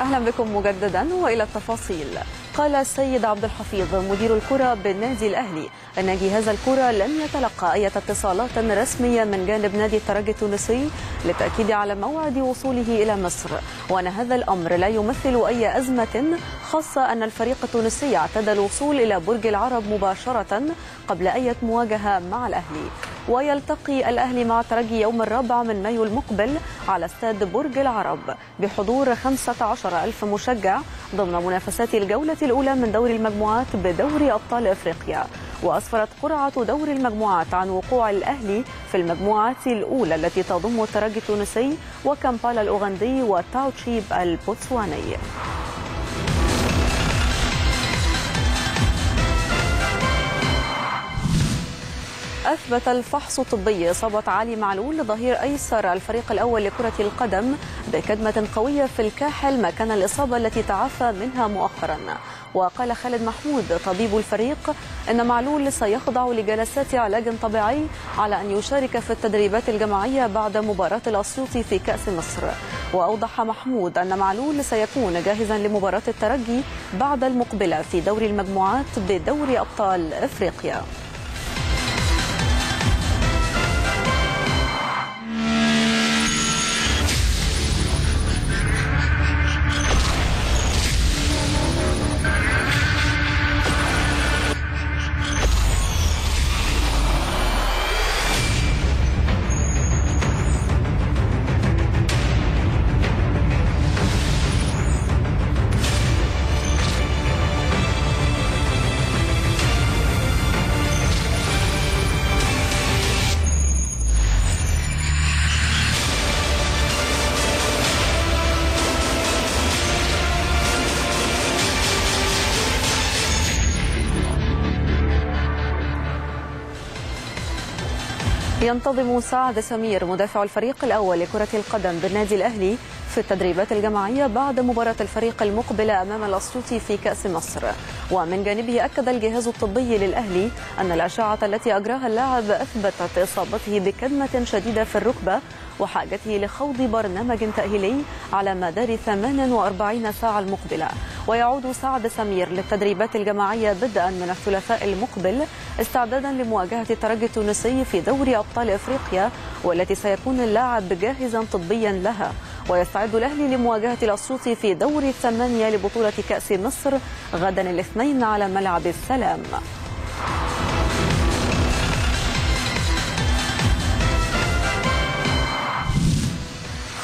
أهلا بكم مجددا وإلى التفاصيل. قال السيد عبد الحفيظ مدير الكرة بالنادي الأهلي أن جهاز الكرة لم يتلقى أي اتصالات رسمية من جانب نادي الترجي التونسي للتأكيد على موعد وصوله إلى مصر، وأن هذا الأمر لا يمثل أي أزمة، خاصة أن الفريق التونسي اعتاد الوصول إلى برج العرب مباشرة قبل أي مواجهة مع الأهلي. ويلتقي الأهلي مع الترجي يوم 4 مايو المقبل على استاد برج العرب بحضور 15,000 مشجع ضمن منافسات الجولة الأولى من دوري المجموعات بدوري أبطال أفريقيا. وأسفرت قرعة دوري المجموعات عن وقوع الأهلي في المجموعات الأولى التي تضم الترجي التونسي وكامبالا الأوغندي وتاوتشيب البوتسواني. أثبت الفحص الطبي إصابة علي معلول ظهير أيسر الفريق الأول لكرة القدم بكدمة قوية في الكاحل مكان الإصابة التي تعافى منها مؤخرا. وقال خالد محمود طبيب الفريق أن معلول سيخضع لجلسات علاج طبيعي على أن يشارك في التدريبات الجماعية بعد مباراة الأسيوطي في كأس مصر. وأوضح محمود أن معلول سيكون جاهزا لمباراة الترجي بعد المقبلة في دوري المجموعات بدوري أبطال أفريقيا. ينتظم سعد سمير مدافع الفريق الأول لكرة القدم بالنادي الأهلي في التدريبات الجماعية بعد مباراة الفريق المقبلة أمام الأسيوطي في كأس مصر. ومن جانبه أكد الجهاز الطبي للأهلي أن الأشعة التي أجراها اللاعب أثبتت إصابته بكدمة شديدة في الركبة وحاجته لخوض برنامج تأهيلي على مدار 48 ساعة المقبلة. ويعود سعد سمير للتدريبات الجماعية بدءا من الثلاثاء المقبل استعدادا لمواجهة الترجي التونسي في دوري أبطال أفريقيا والتي سيكون اللاعب جاهزا طبيا لها. ويستعد الأهلي لمواجهة الأسيوطي في دوري 8 لبطولة كأس مصر غدا الاثنين على ملعب السلام.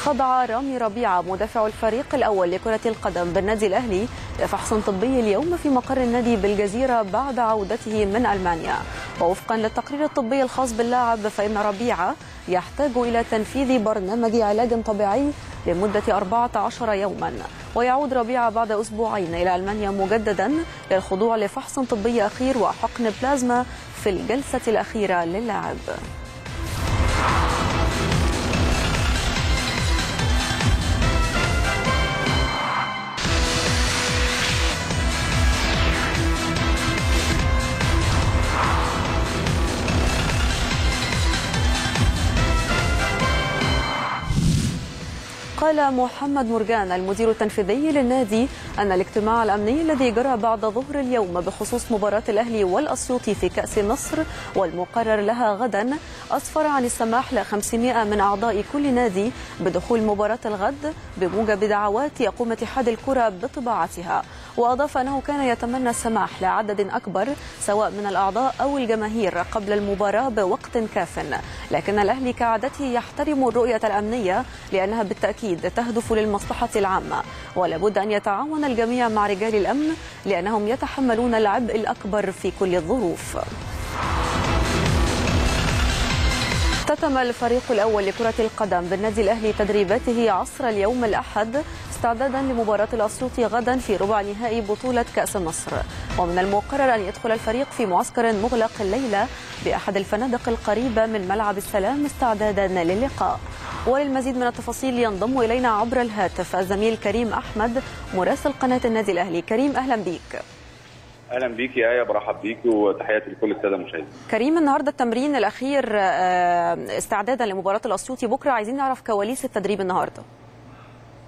خضع رامي ربيعة مدافع الفريق الأول لكرة القدم بالنادي الأهلي لفحص طبي اليوم في مقر النادي بالجزيرة بعد عودته من ألمانيا. ووفقا للتقرير الطبي الخاص باللاعب فإن ربيعة يحتاج إلى تنفيذ برنامج علاج طبيعي لمدة 14 يوما. ويعود ربيعة بعد أسبوعين إلى ألمانيا مجددا للخضوع لفحص طبي أخير وحقن بلازما في الجلسة الأخيرة للاعب. قال محمد مرجان المدير التنفيذي للنادي أن الاجتماع الأمني الذي جرى بعد ظهر اليوم بخصوص مباراة الأهلي والأسيوطي في كأس مصر والمقرر لها غدا أسفر عن السماح ل 500 من أعضاء كل نادي بدخول مباراة الغد بموجب دعوات يقوم اتحاد الكرة بطباعتها. وأضاف أنه كان يتمنى السماح لعدد أكبر سواء من الأعضاء أو الجماهير قبل المباراة بوقت كاف، لكن الأهلي كعادته يحترم الرؤية الأمنية لأنها بالتأكيد تهدف للمصلحة العامة، ولابد أن يتعاون الجميع مع رجال الأمن لأنهم يتحملون العبء الأكبر في كل الظروف. اختتم الفريق الأول لكرة القدم بالنادي الأهلي تدريباته عصر اليوم الأحد استعدادا لمباراة الأسيوطي غدا في ربع نهائي بطولة كأس مصر. ومن المقرر أن يدخل الفريق في معسكر مغلق الليلة بأحد الفنادق القريبة من ملعب السلام استعدادا للقاء. وللمزيد من التفاصيل ينضم إلينا عبر الهاتف الزميل كريم أحمد مراسل قناة النادي الأهلي. كريم أهلا بيك. اهلا بيكي يا آية، برحب بيكي وتحياتي لكل الساده المشاهدين. كريم، النهارده التمرين الاخير استعدادا لمباراه الاسيوطي بكره، عايزين نعرف كواليس التدريب النهارده.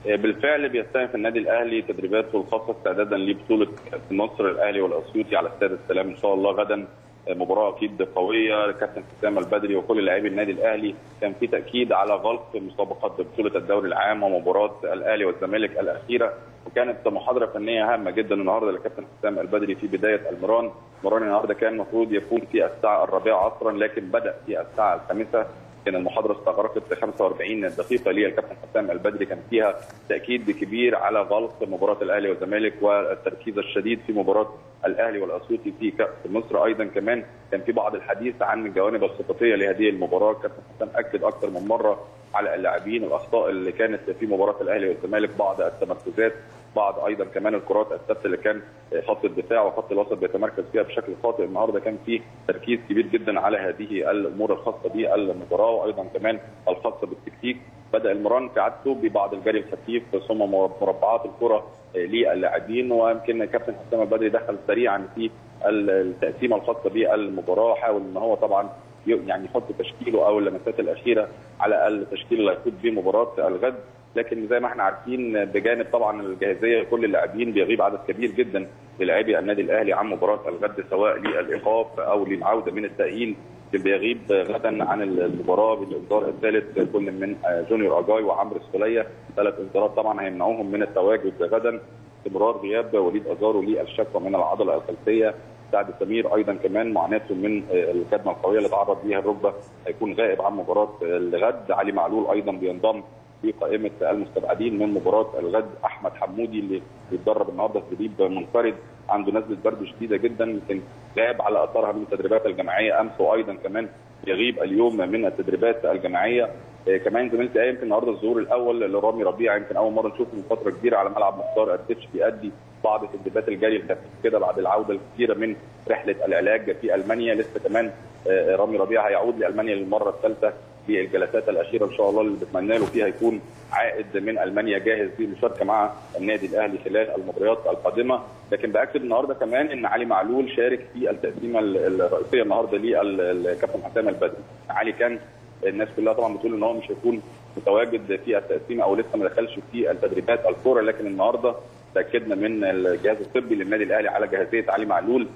بالفعل بيستهدف في النادي الاهلي تدريباته الخاصه استعدادا لبطوله النصر الاهلي والاسيوطي على استاد السلام ان شاء الله غدا. مباراه اكيد قويه. كابتن حسام البدري وكل لاعبي النادي الاهلي كان في تاكيد على غلق مسابقات بطوله الدوري العام ومباراه الاهلي والزمالك الاخيره، وكانت محاضره فنيه هامه جدا النهارده لكابتن حسام البدري في بدايه المران. مران النهارده كان المفروض يكون في الساعه 4 عصرا، لكن بدا في الساعه 5. كان المحاضره استغرقت 45 دقيقه ليه الكابتن حسام البدري كان فيها تاكيد كبير على غلق مباراه الاهلي والزمالك والتركيز الشديد في مباراه الاهلي والاسيوطي في كاس مصر. ايضا كمان كان في بعض الحديث عن الجوانب الخططيه لهذه المباراه. كابتن حسام اكد اكثر من مره على اللاعبين والاخطاء اللي كانت في مباراه الاهلي والزمالك، بعض التمركزات، بعض ايضا كمان الكرات الثابته اللي كان خط الدفاع وخط الوسط بيتمركز فيها بشكل خاطئ. النهارده كان في تركيز كبير جدا على هذه الامور الخاصه بالمباراه، وايضا كمان الخاصه بالتكتيك. بدا المران في عادته ببعض الجري الخفيف ثم مربعات الكره للاعبين، ويمكن كابتن حسام البدري دخل سريعا في التقسيمه الخاصه بالمباراه، حاول ان هو طبعا يعني يحط تشكيله او اللمسات الاخيره على التشكيل اللي هيكون بمباراه الغد. لكن زي ما احنا عارفين بجانب طبعا الجاهزيه كل اللاعبين بيغيب عدد كبير جدا للاعبي النادي الاهلي عن مباراه الغد، سواء للايقاف او للعوده من التاهيل. بيغيب غدا عن المباراه بالانذار الثالث كل من جونيور أجاي وعمرو السوليه، 3 انذارات طبعا هيمنعوهم من التواجد غدا. استمرار غياب وليد أزارو للشكوى من العضله الخلفيه. سعد سمير ايضا كمان معاناته من الكدمه القويه اللي تعرض ليها الركبه، هيكون غائب عن مباراه الغد. علي معلول ايضا بينضم في قائمه المستبعدين من مباراه الغد. احمد حمودي اللي بيتدرب النهارده تدريب منفرد، عنده نزله برد شديده جدا، يمكن غاب على اثرها من التدريبات الجماعيه امس، وايضا كمان يغيب اليوم من التدريبات الجماعيه. كمان زميلتي ايه يمكن النهارده الظهور الاول لرامي ربيعة، يمكن اول مره نشوفه من فتره كبيره على ملعب مختار التتش، بيأدي بعض تدريبات الجري الخفيف كده بعد العوده الكثيره من رحله العلاج في المانيا. لسه كمان رامي ربيعة هيعود لالمانيا للمره الثالثه في الجلسات الاخيره ان شاء الله اللي بتمنى له فيها يكون عائد من المانيا جاهز للمشاركه مع النادي الاهلي خلال المباريات القادمه. لكن باكد النهارده كمان ان علي معلول شارك في التقسيمه الرئيسيه النهارده للكابتن حسام البدري. علي كان الناس كلها طبعا بتقول ان هو مش هيكون متواجد في التقسيمه او لسه ما دخلش في التدريبات الكوره، لكن النهارده تاكدنا من الجهاز الطبي للنادي الاهلي على جاهزيه علي معلول.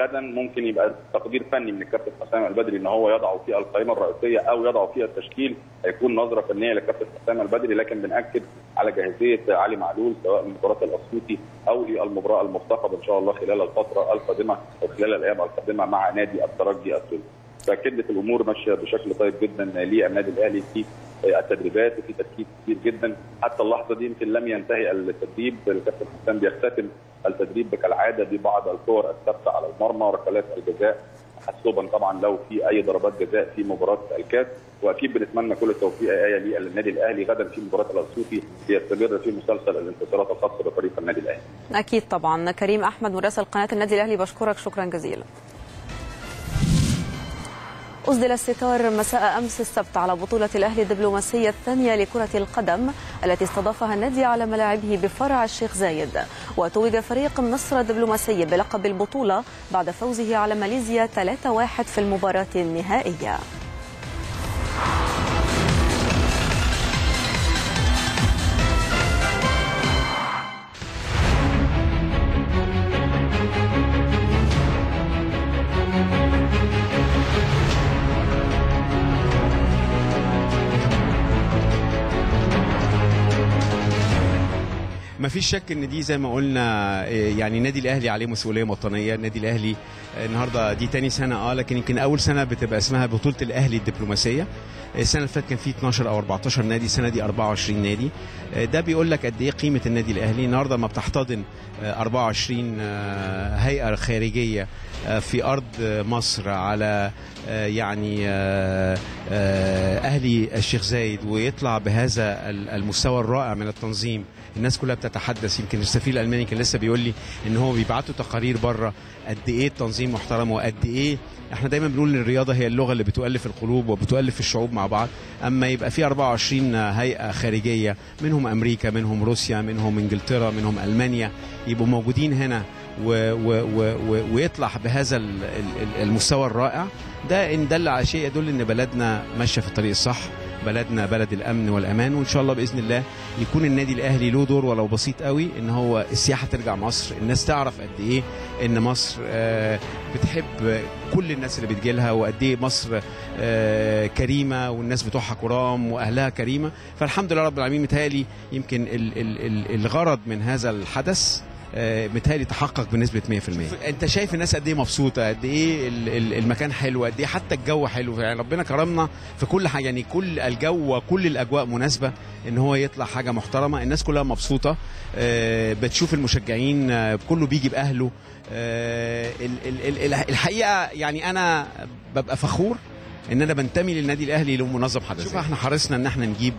غدا ممكن يبقى تقدير فني من الكابتن حسام البدري ان هو يضعه في القائمه الرئيسيه او يضعه في التشكيل، هيكون نظره فنيه للكابتن حسام البدري. لكن بنأكد على جاهزيه علي معلول سواء لمباراه الاسيوطي او للمباراه المفتقده ان شاء الله خلال الفتره القادمه او خلال الايام القادمه مع نادي الترجي السوري. فكده الامور ماشيه بشكل طيب جدا للنادي الاهلي في التدريبات، وفي تركيز كبير جدا. حتى اللحظه دي يمكن لم ينتهي التدريب، الكابتن حسام بيختتم التدريب كالعاده ببعض الكور الثابته على المرمى، ركلات الجزاء، تحسبا طبعا لو في اي ضربات جزاء في مباراه الكاس. واكيد بنتمنى كل التوفيق ايه للنادي الاهلي غدا في مباراه الاسيوطي، بيستمر في مسلسل الانتصارات الخاصه بفريق النادي الاهلي. اكيد طبعا. كريم احمد مراسل قناه النادي الاهلي بشكرك شكرا جزيلا. أُسدل الستار مساء أمس السبت على بطولة الأهلي الدبلوماسية الثانية لكرة القدم التي استضافها النادي على ملاعبه بفرع الشيخ زايد، وتوج فريق النصر الدبلوماسي بلقب البطولة بعد فوزه على ماليزيا 3-1 في المباراة النهائية. ما فيش شك ان دي زي ما قلنا يعني النادي الاهلي عليه مسؤوليه وطنيه. النادي الاهلي النهارده دي تاني سنه لكن يمكن اول سنه بتبقى اسمها بطوله الاهلي الدبلوماسيه. السنه اللي فاتت كان في 12 او 14 نادي، السنه دي 24 نادي. ده بيقول لك قد ايه قيمه النادي الاهلي. النهارده ما بتحتضن 24 هيئه خارجيه في ارض مصر على يعني اهلي الشيخ زايد، ويطلع بهذا المستوى الرائع من التنظيم. الناس كلها بتتحدث، يمكن السفير الالماني كان لسه بيقول لي ان هو بيبعتوا تقارير بره قد ايه التنظيم محترم، وقد ايه احنا دايما بنقول ان الرياضه هي اللغه اللي بتؤلف القلوب وبتؤلف الشعوب مع بعض. اما يبقى في 24 هيئه خارجيه، منهم امريكا، منهم روسيا، منهم انجلترا، منهم المانيا، يبقوا موجودين هنا ويطلع بهذا المستوى الرائع ده، ان دل على شيء يدل ان بلدنا ماشيه في الطريق الصح. بلدنا بلد الامن والامان، وان شاء الله باذن الله يكون النادي الاهلي له دور ولو بسيط قوي ان هو السياحه ترجع مصر، الناس تعرف قد ايه ان مصر بتحب كل الناس اللي بتجي لها، وقد ايه مصر كريمه والناس بتوعها كرام واهلها كريمه. فالحمد لله رب العالمين متهيألي يمكن الغرض من هذا الحدث متهيألي تحقق بنسبة 100%. أنت شايف الناس قد إيه مبسوطة، قد إيه المكان حلو، قد إيه حتى الجو حلو، يعني ربنا كرمنا في كل حاجة، يعني كل الجو وكل الأجواء مناسبة إن هو يطلع حاجة محترمة، الناس كلها مبسوطة، بتشوف المشجعين كله بيجي بأهله. الحقيقة يعني أنا ببقى فخور ان انا بنتمي للنادي الاهلي لمنظم حدث. شوف احنا حرصنا ان احنا نجيب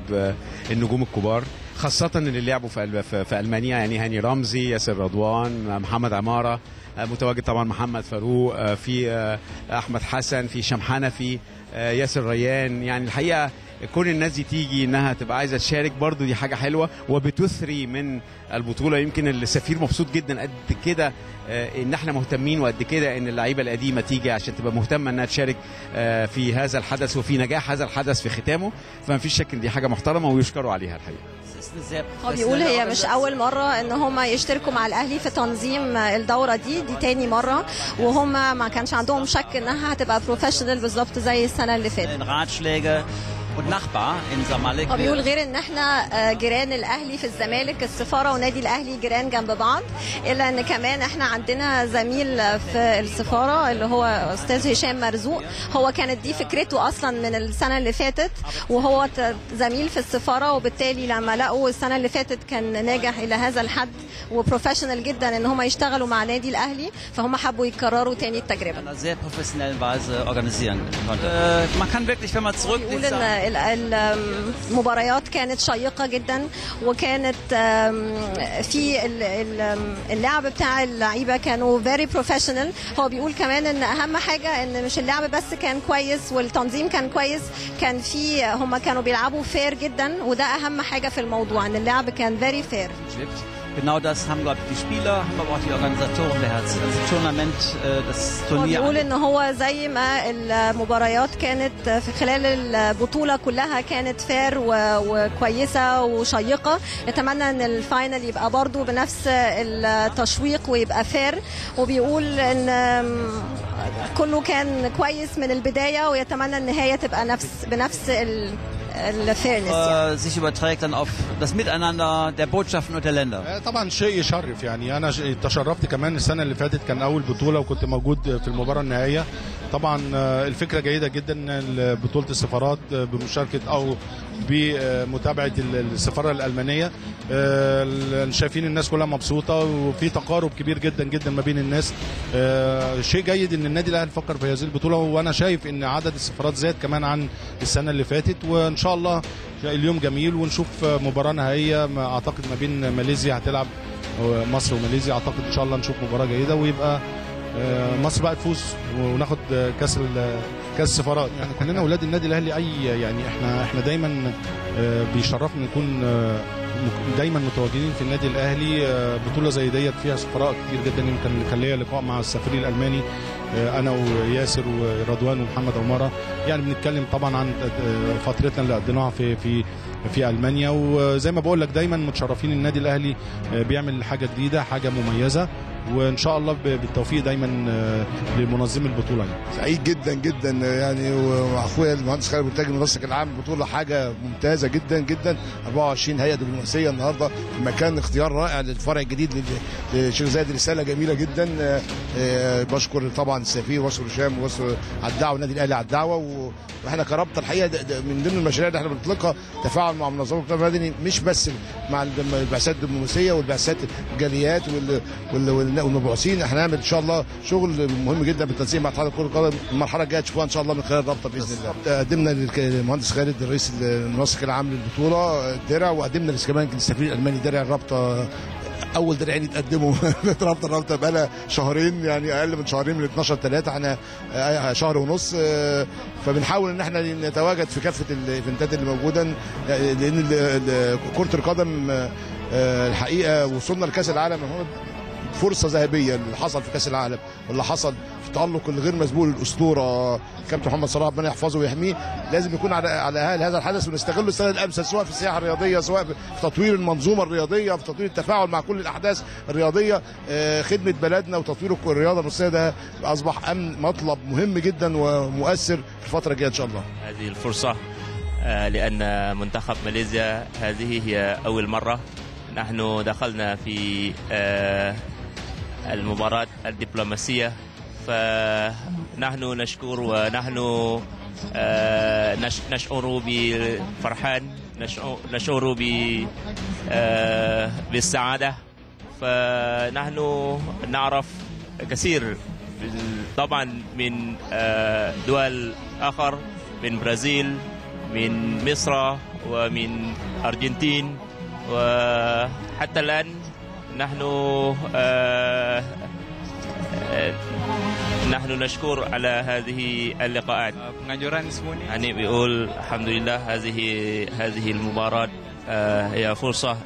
النجوم الكبار، خاصه اللي لعبوا في المانيا، يعني هاني رامزي، ياسر رضوان، محمد عمارة متواجد طبعا، محمد فرو، في احمد حسن، في شمحانة، في ياسر ريان. يعني الحقيقه كون الناس دي تيجي انها تبقى عايزه تشارك برضو دي حاجه حلوه وبتثري من البطوله. يمكن السفير مبسوط جدا قد كده ان احنا مهتمين، وقد كده ان اللعيبه القديمه تيجي عشان تبقى مهتمه انها تشارك في هذا الحدث وفي نجاح هذا الحدث في ختامه. فما فيش شك ان دي حاجه محترمه ويشكروا عليها الحقيقه. هو بيقول هي مش اول مره ان هم يشتركوا مع الاهلي في تنظيم الدوره دي تاني مره، وهم ما كانش عندهم شك انها هتبقى بروفيشنال بالظبط زي السنه اللي فاتت. بيقول غير ان احنا جيران الاهلي في الزمالك، السفاره ونادي الاهلي جيران جنب بعض، الا ان كمان احنا عندنا زميل في السفاره اللي هو استاذ هشام مرزوق، هو كانت دي فكرته اصلا من السنه اللي فاتت، وهو زميل في السفاره، وبالتالي لما لقوا السنه اللي فاتت كان ناجح الى هذا الحد وبروفيشنال جدا ان هم يشتغلوا مع نادي الاهلي، فهم حبوا يكرروا تاني التجربه. بيقول ان المباريات كانت شيقة جدا، وكانت في اللعب بتاع اللعيبة كانوا very professional. هو بيقول كمان ان اهم حاجة ان مش اللعب بس كان كويس والتنظيم كان كويس، كان في هم كانوا بيلعبوا فير جدا، وده اهم حاجة في الموضوع ان اللعب كان very fair. Genau das haben glaube ich die Spieler, haben aber auch die Organisatoren beherzt. Das Tournament, das Turnier. بيقول ان هو زي ما المباريات كانت في خلال البطولة كلها كانت فير وكويسة وشيقة، يتمنى ان الفاينل يبقى برضو بنفس التشويق ويبقى فير. وبيقول ان كله كان كويس من البداية، ويتمنى النهاية تبقى بنفس sich überträgt dann auf das Miteinander der Botschaften und der Länder. طبعا شيء يشرف، يعني انا تشرفت كمان السنه اللي فاتت كان اول بطوله وكنت موجود في المباراه النهائيه. طبعا الفكره جيده جدا بطوله السفارات بمشاركه او بمتابعه السفاره الالمانيه، شايفين الناس كلها مبسوطه وفي تقارب كبير جدا جدا ما بين الناس. شيء جيد ان النادي الاهلي فكر في هذه البطوله، وانا شايف ان عدد السفارات زاد كمان عن السنه اللي فاتت، وان شاء الله اليوم جميل ونشوف مباراه نهائيه اعتقد ما بين ماليزيا، هتلعب مصر وماليزيا، اعتقد ان شاء الله نشوف مباراه جيده ويبقى مصر بقى تفوز وناخد كاس السفارات. يعني كلنا اولاد النادي الاهلي، اي يعني احنا دايما بيشرفنا نكون دايما متواجدين في النادي الاهلي. بطوله زي ديت فيها سفراء كتير جدا، يمكن كان ليا لقاء مع السفير الالماني انا وياسر ورضوان ومحمد عمارة، يعني بنتكلم طبعا عن فترتنا اللي قضيناها في المانيا. وزي ما بقول لك دايما متشرفين النادي الاهلي بيعمل حاجه جديده، حاجه مميزه، وان شاء الله بالتوفيق دايما لمنظمي البطوله. يعني سعيد جدا جدا يعني، واخويا المهندس خالد بن تاجي منسق العام، البطوله حاجه ممتازه جدا جدا. 24 هيئه دبلوماسيه النهارده في مكان، اختيار رائع للفرع الجديد للشيخ زايد، رساله جميله جدا. بشكر طبعا السفير واسر هشام واسر على الدعوه، والنادي الاهلي على الدعوه، واحنا كربطه الحقيقه من ضمن المشاريع اللي احنا بنطلقها تفاعل مع منظمه الكره المدني، مش بس مع البعثات الدبلوماسيه والبعثات الجاليات والمبعوثين. احنا هنعمل ان شاء الله شغل مهم جدا بالتنسيق مع اتحاد كره القدم، المرحله الجايه تشوفوها ان شاء الله من خلال الرابطه باذن الله. قدمنا للمهندس خالد الرئيس المنسق العام للبطوله درع، وقدمنا كمان للسفير الالماني درع الرابطه، اول درعين يتقدموا في الرابطه بقى لها شهرين، يعني اقل من شهرين، من 12/3 احنا شهر ونص. فبنحاول ان احنا نتواجد في كافه الايفنتات اللي موجوده، لان كره القدم الحقيقه وصلنا لكاس العالم فرصه ذهبيه اللي حصل في كاس العالم واللي حصل في التالق الغير مسبوق للاسطوره كابتن محمد صلاح، ربنا يحفظه ويحميه. لازم يكون على اهل هذا الحدث ونستغل السنه الامثل، سواء في السياحه الرياضيه، سواء في تطوير المنظومه الرياضيه، في تطوير التفاعل مع كل الاحداث الرياضيه، خدمه بلدنا وتطوير الرياضه المصريه. ده اصبح مطلب مهم جدا ومؤثر في الفتره الجايه ان شاء الله. هذه الفرصه لأن منتخب ماليزيا هذه هي أول مرة نحن دخلنا في المباراة الدبلوماسية، فنحن نشكر ونحن نشعر بفرحان، نشعر بالسعادة، فنحن نعرف كثير طبعا من دول آخر، من برازيل، من مصر، ومن أرجنتين، وحتى الآن نحن نشكر على هذه اللقاءات. يعني بيقول الحمد لله هذه المباراة هي فرصة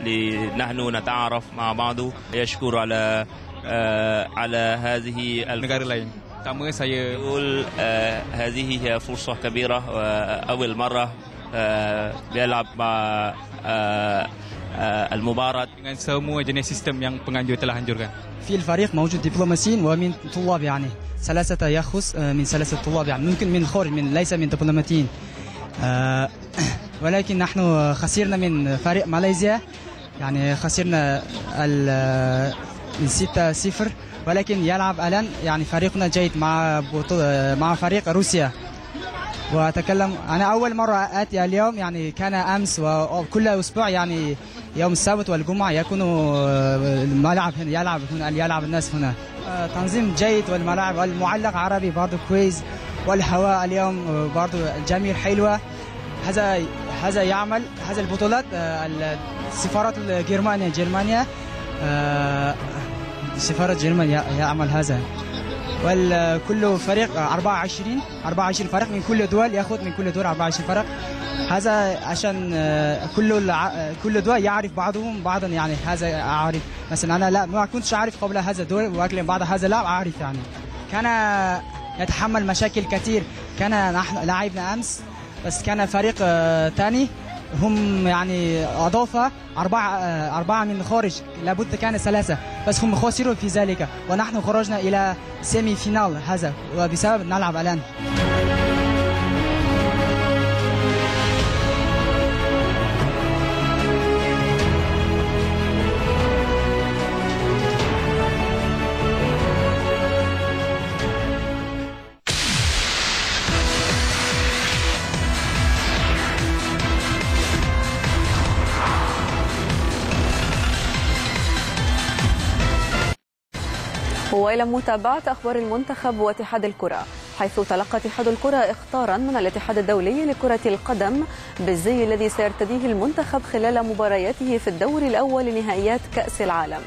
لنحن نتعرف مع بعض. يشكر على هذه يقول هذه هي فرصة كبيرة، وأول مرة بيلعب مع المباراة. في الفريق موجود دبلوماسيين ومن طلاب، يعني ثلاثة يخص من ثلاثة طلاب، يعني ممكن من خارج، من ليس من دبلوماسيين، ولكن نحن خسرنا من فريق ماليزيا، يعني خسرنا من 6-0، ولكن يلعب الان يعني فريقنا جيد مع فريق روسيا. واتكلم انا اول مره اتي اليوم، يعني كان امس وكل اسبوع يعني يوم السبت والجمعه يكون الملعب هنا، يلعب الناس هنا. تنظيم جيد، والملاعب المعلق عربي برضه كويس، والهواء اليوم برضه الجميل حلوه. هذا يعمل هذا البطولات السفارات جرمانيا سفارة جرمانيا يعمل هذا، والكل فريق 24 فريق من كل دول، ياخذ من كل دول 24 فريق. هذا عشان كل دول يعرف بعضهم بعضا، يعني هذا اعرف مثلا انا لا ما كنتش اعرف قبل هذا دول، ولكن بعد هذا لا اعرف. يعني كان يتحمل مشاكل كثير، كان نحن لعبنا امس بس كان فريق ثاني هم يعني اضافه اربعه من خارج، لابد كان ثلاثه بس هم خسروا في ذلك، ونحن خرجنا الى سيمي فينال هذا وبسبب نلعب الان. وإلى متابعة أخبار المنتخب واتحاد الكرة، حيث تلقى اتحاد الكرة إخطارا من الاتحاد الدولي لكرة القدم بالزي الذي سيرتديه المنتخب خلال مبارياته في الدور الأول لنهائيات كأس العالم،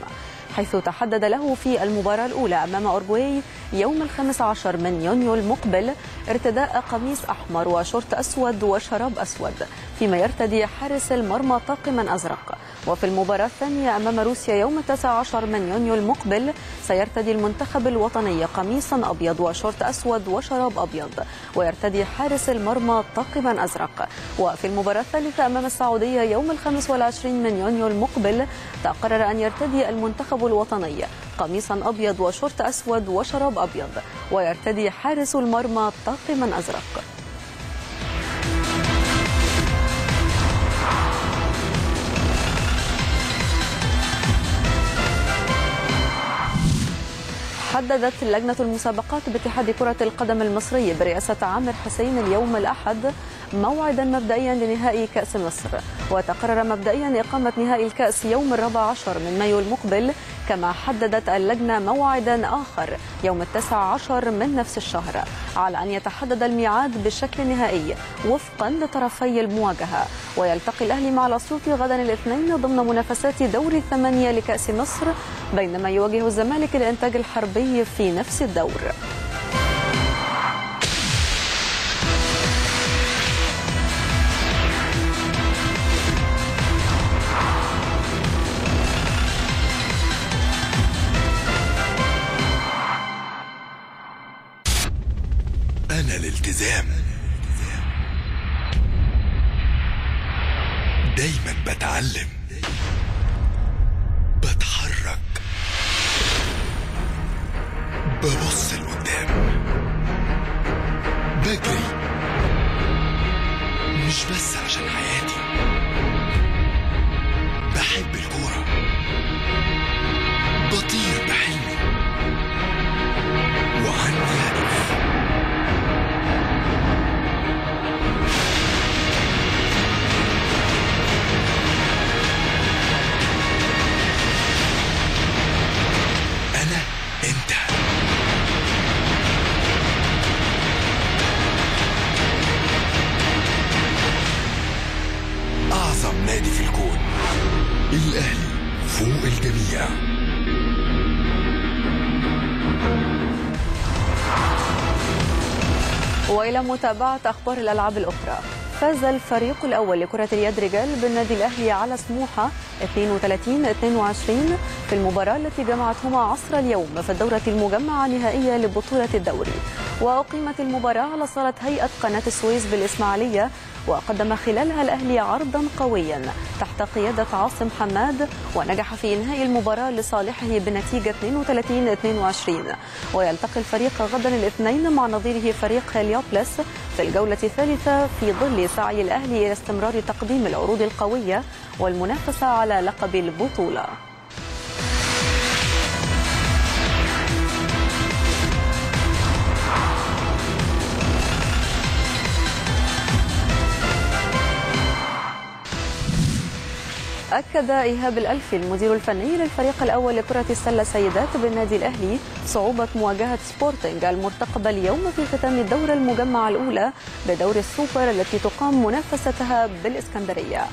حيث تحدد له في المباراة الأولى أمام أورجواي يوم 15 من يونيو المقبل ارتداء قميص أحمر وشورت أسود وشراب أسود، فيما يرتدي حارس المرمى طاقما أزرق. وفي المباراة الثانية أمام روسيا يوم 19 من يونيو المقبل سيرتدي المنتخب الوطني قميصا أبيض وشورت أسود وشراب أبيض، ويرتدي حارس المرمى طاقما أزرق. وفي المباراة الثالثة أمام السعودية يوم 25 من يونيو المقبل تقرر أن يرتدي المنتخب الوطني قميصا أبيض وشورت أسود وشراب أبيض، ويرتدي حارس المرمى طاقما أزرق. حددت لجنة المسابقات باتحاد كرة القدم المصري برئاسة عامر حسين اليوم الأحد موعدا مبدئيا لنهائي كأس مصر، وتقرر مبدئيا إقامة نهائي الكأس يوم 14 من مايو المقبل، كما حددت اللجنة موعدا آخر يوم 19 من نفس الشهر، على أن يتحدد الميعاد بشكل نهائي وفقا لطرفي المواجهة. ويلتقي الأهلي مع الأسيوطي غدا الاثنين ضمن منافسات دوري الثمانية لكأس مصر، بينما يواجه الزمالك الإنتاج الحربي في نفس الدور. الالتزام. دايما بتعلم، بتحرك، ببص لقدام، بجري، مش بس عشان حياتي، بحب الكورة، بطير بحلمي، وعندي هدف. أنا أنت. أعظم نادي في الكون، الأهلي، فوق الجميع. وإلى متابعة أخبار الألعاب الأخرى، فاز الفريق الأول لكرة اليد رجال بالنادي الأهلي على سموحة 32-22 في المباراة التي جمعتهما عصر اليوم في الدورة المجمعة النهائية لبطولة الدوري، وأقيمت المباراة على صالة هيئة قناة السويس بالإسماعيلية، وقدم خلالها الأهلي عرضا قويا تحت قيادة عاصم حماد، ونجح في إنهاء المباراة لصالحه بنتيجة 32-22. ويلتقي الفريق غدا الاثنين مع نظيره فريق هليوبلس في الجولة الثالثة، في ظل سعي الأهلي إلى استمرار تقديم العروض القوية والمنافسة على لقب البطولة. أكد إيهاب الألفي المدير الفني للفريق الأول لكرة السلة سيدات بالنادي الأهلي صعوبة مواجهة سبورتنج المرتقبة اليوم في ختام الدورة المجمعة الأولى بدور السوبر التي تقام منافستها بالإسكندرية.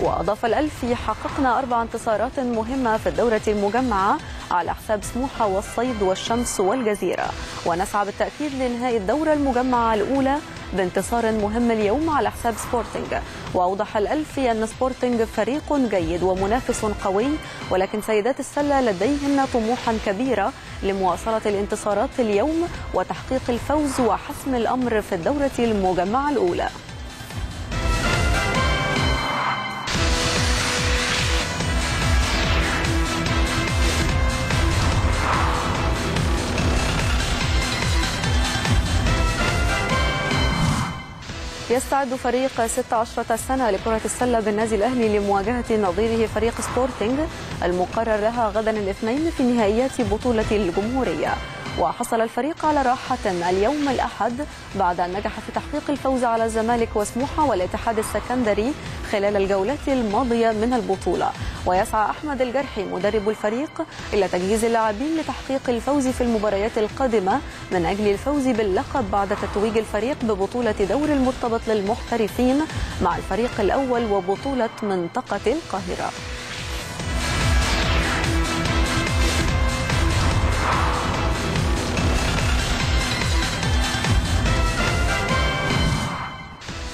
وأضاف الألفي: حققنا 4 انتصارات مهمة في الدورة المجمعة على حساب سموحة والصيد والشمس والجزيرة، ونسعى بالتأكيد لإنهاء الدورة المجمعة الأولى بانتصار مهم اليوم على حساب سبورتنج. وأوضح الألفي أن سبورتنج فريق جيد ومنافس قوي، ولكن سيدات السلة لديهن طموحا كبيرة لمواصلة الانتصارات اليوم وتحقيق الفوز وحسم الأمر في الدورة المجمعة الأولى. يستعد فريق 16 سنة لكرة السلة بالنادي الأهلي لمواجهة نظيره فريق سبورتنج المقرر لها غدا الاثنين في نهائيات بطولة الجمهورية. وحصل الفريق على راحة اليوم الأحد بعد أن نجح في تحقيق الفوز على الزمالك وسموحة والاتحاد السكندري خلال الجولات الماضية من البطولة. ويسعى أحمد الجرحي مدرب الفريق إلى تجهيز اللاعبين لتحقيق الفوز في المباريات القادمة من أجل الفوز باللقب بعد تتويج الفريق ببطولة دور المرتبط للمحترفين مع الفريق الأول وبطولة منطقة القاهرة.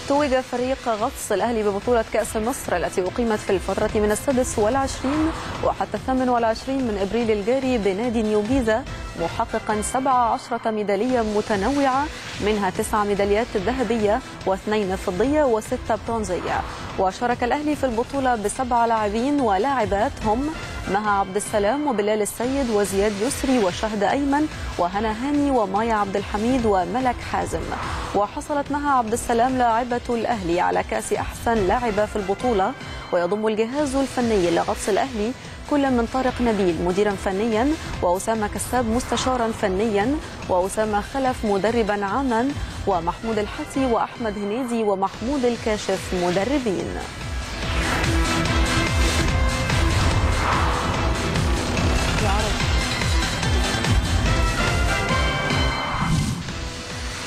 توج فريق غطس الأهلي ببطولة كأس مصر التي أقيمت في الفترة من السادس والعشرين وحتى 28 من أبريل الجاري بنادي نيو جيزة، محققا 17 ميدالية متنوعة، منها 9 ميداليات ذهبية و2 فضية و6 برونزية. وشارك الأهلي في البطولة ب7 لاعبين ولاعبات هم مها عبد السلام وبلال السيد وزياد يسري وشهد أيمن وهنا هاني ومايا عبد الحميد وملك حازم. وحصلت مها عبد السلام لاعبة الأهلي على كأس أحسن لاعبة في البطولة. ويضم الجهاز الفني لغطس الأهلي كل من طارق نبيل مديرا فنيا، وأسامة كساب مستشارا فنيا، وأسامة خلف مدربا عاما، ومحمود الحتي وأحمد هنيدي ومحمود الكاشف مدربين.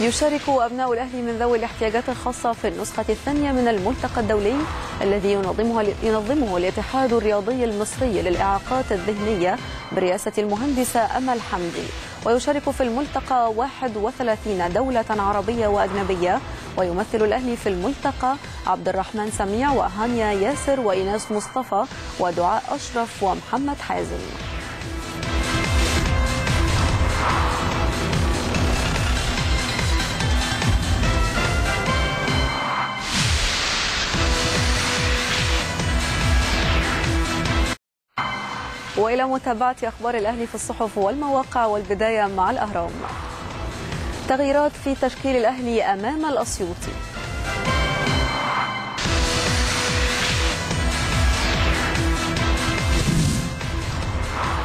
يشارك أبناء الأهلي من ذوي الاحتياجات الخاصة في النسخة الثانية من الملتقى الدولي الذي ينظمه الاتحاد الرياضي المصري للإعاقات الذهنية برئاسة المهندسة أمل حمدي. ويشارك في الملتقى 31 دولة عربية وأجنبية. ويمثل الأهلي في الملتقى عبد الرحمن سميع وهانيا ياسر وإيناس مصطفى ودعاء أشرف ومحمد حازم. وإلى متابعة أخبار الأهلي في الصحف والمواقع، والبداية مع الأهرام. تغييرات في تشكيل الأهلي أمام الأسيوطي.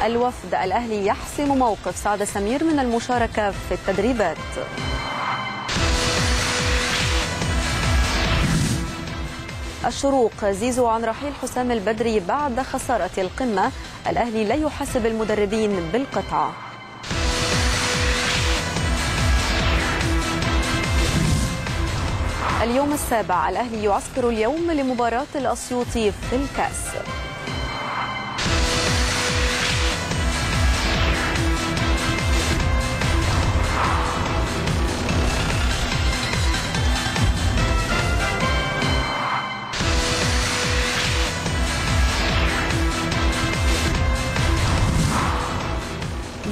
الوفد الأهلي يحسم موقف سعد سمير من المشاركة في التدريبات. الشروق زيزو عن رحيل حسام البدري بعد خسارة القمة، الأهلي لا يحاسب المدربين بالقطعة. اليوم السابع، الأهلي يعسكر اليوم لمباراة الأسيوطي في الكأس.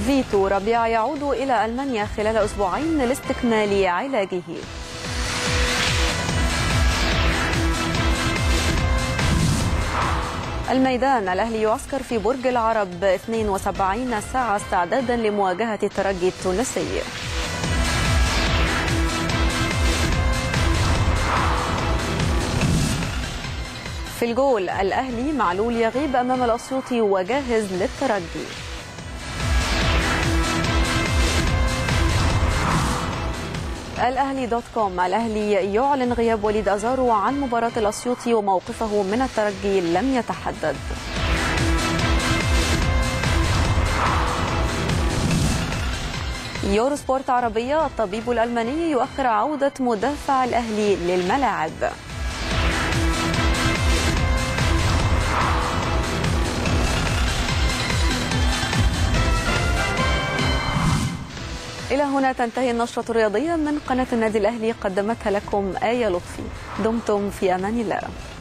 فيتو ربيعة يعود إلى ألمانيا خلال أسبوعين لاستكمال علاجه. الميدان، الأهلي يعسكر في برج العرب 72 ساعة استعدادا لمواجهة الترجي التونسي. في الجول، الأهلي معلول يغيب أمام الأسيوطي وجاهز للترجي. الأهلي دوت كوم، الأهلي يعلن غياب وليد أزارو عن مباراة الأسيوطي وموقفه من الترجي لم يتحدد. يورو سبورت عربية، الطبيب الألماني يؤخر عودة مدافع الأهلي للملاعب. إلى هنا تنتهي النشرة الرياضية من قناة النادي الأهلي، قدمتها لكم آية لطفي. دمتم في أمان الله.